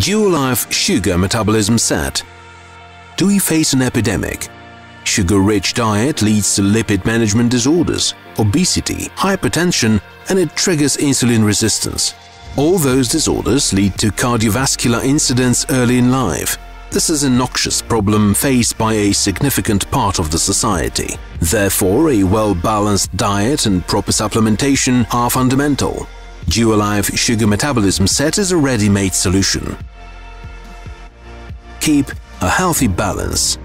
DuoLife Sugar Metabolism Set. Do we face an epidemic? Sugar-rich diet leads to lipid management disorders, obesity, hypertension, and it triggers insulin resistance. All those disorders lead to cardiovascular incidents early in life. This is a noxious problem faced by a significant part of the society. Therefore, a well-balanced diet and proper supplementation are fundamental. DuoLife Sugar Metabolism Set is a ready-made solution. Keep a healthy balance.